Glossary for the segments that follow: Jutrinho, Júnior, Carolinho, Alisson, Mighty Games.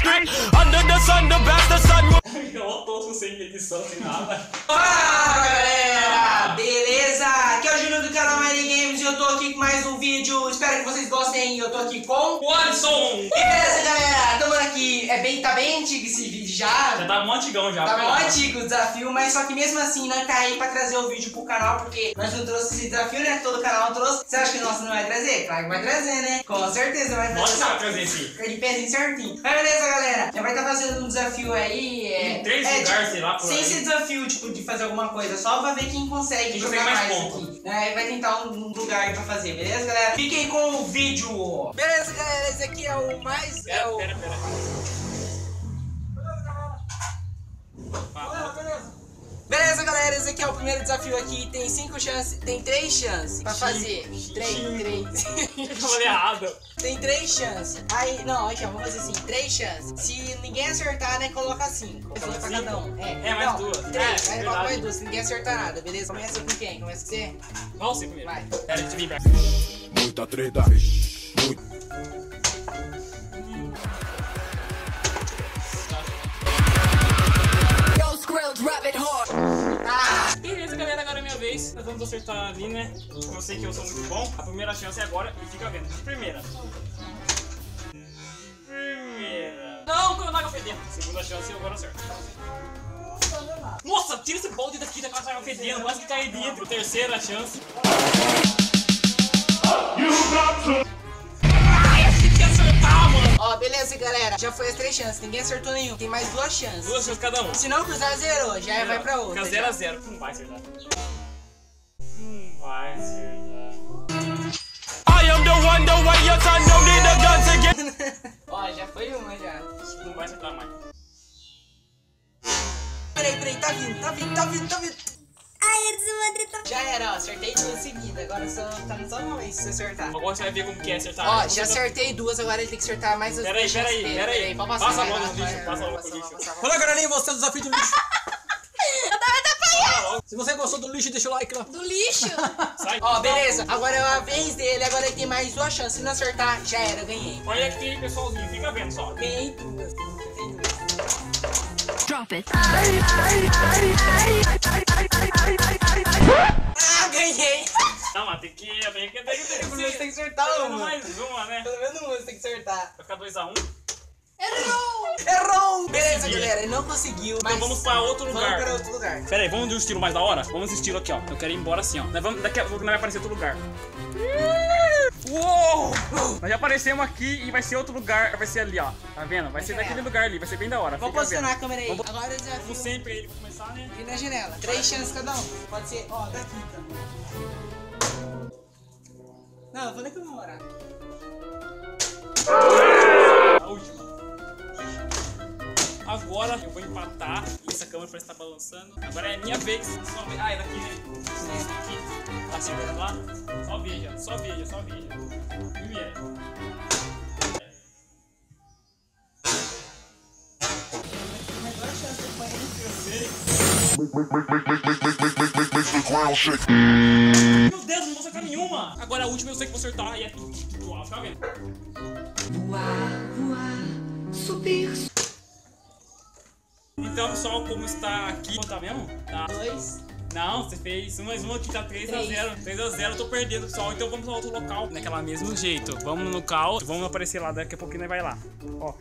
street. Under the sun, the best the sun. Eu tô sem edição, sem nada. Fala, galera! Beleza? Aqui é o Júnior do canal Mighty Games e eu tô aqui com mais um vídeo. Espero que vocês gostem. Eu tô aqui com o Alisson. Beleza, galera? Tamo aqui. Tá bem antigo esse vídeo já. Já tá mó antigão já. Tá mó antigo o desafio, mas só que mesmo assim não caí pra trazer o vídeo pro canal, porque nós não trouxe esse desafio, né? Todo o canal trouxe. Você acha que nossa não vai trazer? Claro que vai trazer, né? Com certeza vai trazer. Nossa, vai trazer sim. Ele pesa certinho. Mas beleza, galera. Já vai estar fazendo um desafio aí. Em três lugares, tipo, sei lá. Sem esse desafio, tipo, de fazer alguma coisa. Só pra ver quem consegue jogar mais aqui. Aí vai tentar um lugar pra fazer, beleza, galera? Fiquem com o vídeo. Beleza, galera. Esse aqui é o mais. Pera. Beleza, galera, esse aqui é o primeiro desafio aqui. Tem 5 chances, tem 3 chances pra fazer. 3. Eu falei errado. Tem 3 chances. Aí, não, aqui, ó, vamos fazer assim, 3 chances. Se ninguém acertar, né, coloca 5. É pra cada um. É, mais 2. 3, aí coloca mais 2, se ninguém acertar nada, beleza? Começa com quem? Começa com você? Vamos sim primeiro. Vai. Muita treta. Beleza, galera, agora é minha vez. Nós vamos acertar ali, né? Eu sei que eu sou muito bom. A primeira chance é agora e fica vendo. De primeira. Não, quando a água fedendo. Segunda chance eu agora acerto. Nossa, tira esse balde daqui, daquela água fedendo. Quase que cai dentro. Terceira chance. Ó, beleza, galera. Já foi as 3 chances. Ninguém acertou nenhum. Tem mais 2 chances. 2 chances cada um. Se não cruzar, zerou. Já vai pra outra. Fica 0 a 0. Não vai acertar. Não vai acertar. I am the one, the way your time don't need a gun to get. Ó, já foi uma, já. Não vai acertar mais. Peraí. Tá vindo. Já era, ó, acertei 2 seguidas. Agora só uma vez se acertar. Agora você vai ver como que é acertar. Ó, já acertei 2, agora ele tem que acertar mais as 2. Peraí. Passa a mão no lixo, passa a mão no lixo. Fala, Carolinho, você é o desafio do lixo. Se você gostou do lixo, deixa o like lá. Do lixo? Ó, beleza. Agora é a vez dele, agora ele tem mais 2 chances. Se não acertar, já era, ganhei. Olha aqui, pessoalzinho, fica vendo só. Ganhei 2. Drop it. Ah, ganhei! Não, mas tem que. Tem que acertar uma. Mais uma, né? Pelo menos uma, você tem que acertar. Vai ficar 2 a 1. Errou! Beleza, galera, ele não conseguiu. Então mas vamos pra outro lugar. Vamos pra outro lugar. Pera aí, vamos de um estilo mais da hora? Vamos estilo aqui, ó. Eu quero ir embora assim, ó. Nós vamos, daqui a pouco vai aparecer outro lugar. Uou! Nós já aparecemos aqui e vai ser outro lugar, vai ser ali, ó. Tá vendo? Vai ser daquele lugar ali, vai ser bem da hora. Vou posicionar a câmera aí. Vamos... Agora eu já vi. Como sempre, ele vai começar, né? E na janela. 3 chances cada um. Pode ser, ó, daqui também. Não, eu vou nem comemorar. A última. Agora eu vou empatar. Essa câmera parece que tá balançando. Agora é a minha vez. Só... Ah, é daqui, né? Daqui. Tá chegando lá? Só veja. Primeiro. Mas agora a chance de parar em terceiro. Meu Deus, não vou acertar nenhuma! Agora a última eu sei que vou acertar e é tudo. Fica vendo. Voar, subir. Então, pessoal, como está aqui? Tá mesmo? Tá. 2. Não, você fez 1 mais 1 aqui, tá 3 a 0. 3 a 0, eu tô perdendo, pessoal. Então vamos pra outro local. Daquela mesmo jeito. Vamos no cal. Vamos aparecer lá, daqui a pouquinho nós vai lá. Ó.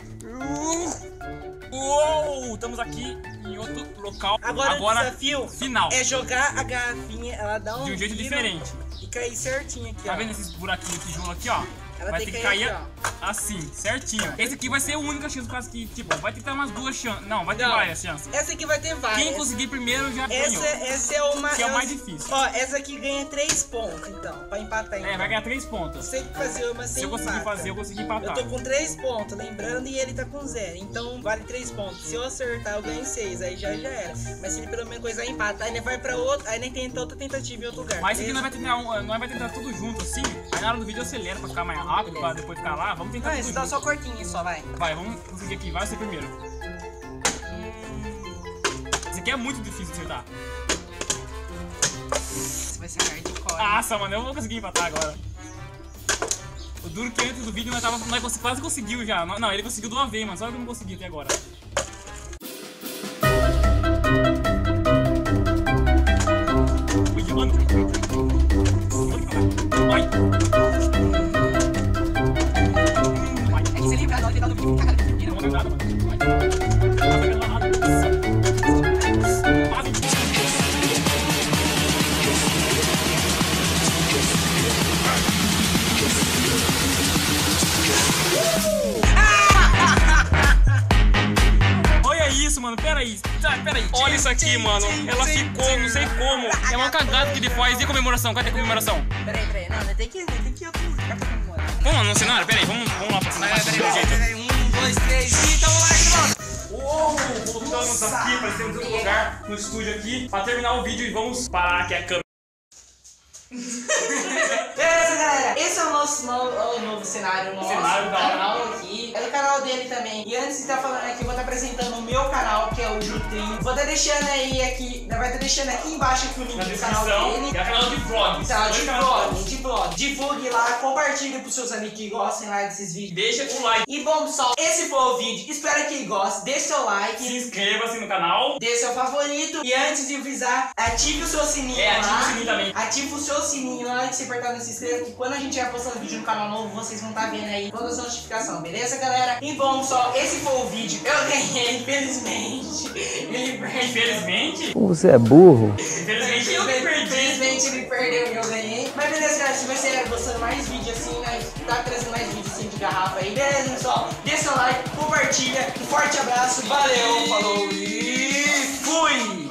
Uou! Estamos aqui em outro local. Agora o desafio final é jogar a garrafinha, ela dá um de um jeito diferente. E cair certinho aqui, ó. Tá vendo esses buraquinhos de tijolo aqui, ó? Ela vai ter que cair assim, certinho. Esse aqui vai ser a única chance, por causa que, tipo, vai ter umas 2 chances. Não, vai ter várias chances. Essa aqui vai ter várias. Quem conseguir primeiro já ganhou. Essa é uma. Que é o mais difícil. Ó, essa aqui ganha 3 pontos, então, pra empatar. É, vai ganhar 3 pontos. Você tem que fazer uma sem empate. Se eu conseguir fazer, eu consegui empatar. Eu tô com 3 pontos, lembrando, e ele tá com 0. Então, vale 3 pontos. Se eu acertar, eu ganho 6, aí já era. Mas se ele pelo menos coisa empata, aí ele vai pra outra, aí nem tenta outra tentativa em outro lugar. Mas isso aqui nós vai tentar tudo junto, assim. Aí na hora do vídeo acelera pra ficar mais rápido, pra depois ficar lá. Vamos tentar. Não, isso dá só cortinho, só vai. Vai, vamos conseguir aqui. Vai ser primeiro. Esse aqui é muito difícil de acertar. Isso vai ser hardcore. Nossa, mano, eu não vou conseguir empatar agora. O duro que antes do vídeo nós quase conseguiu já. Não, ele conseguiu de uma vez, mas só que eu não consegui até agora. Olha isso aqui, mano. Ela ficou, não sei como. É uma cagada que ele faz. E a comemoração? Cadê a comemoração? Peraí. Não, tem que ir outro lugar pra comemorar. Vamos lá no cenário? Peraí, vamos lá pra cenário. Peraí. 1, 2, 3 e tamo lá, irmão. Uou, voltamos aqui, parecemos outro lugar no estúdio aqui. Pra terminar o vídeo e vamos parar aqui a câmera. Beleza, galera. Esse é o nosso novo cenário. Nosso cenário da canal aqui. É do canal dele também. E antes de estar falando aqui, eu vou estar apresentando o meu canal, que é o Jutrinho. Vou estar deixando aí aqui. Vai estar deixando aqui embaixo aqui o link do canal dele. É o canal de vlogs. Canal de vlog. Divulgue lá, compartilhe pros seus amigos que gostem lá desses vídeos. Deixa o like. E bom, pessoal, esse foi o vídeo. Espero que gostem. Deixe seu like. Se inscreva-se no canal. Dê seu favorito. E antes de avisar, ative o seu sininho. É, ative o sininho também. Ative o seu sininho, na hora de se apertar no se inscreva, que quando a gente vai postando vídeo no canal novo, vocês vão estar vendo aí todas as notificações, beleza, galera? E bom, pessoal, esse foi o vídeo. Eu ganhei, infelizmente. Infelizmente? Você é burro. Infelizmente eu perdi. Infelizmente ele perdeu e eu ganhei. Mas beleza, galera, se você tá gostando mais vídeo assim, né? Tá trazendo mais vídeo assim de garrafa aí, beleza, pessoal? Dê seu like, compartilha, um forte abraço, valeu, falou e fui!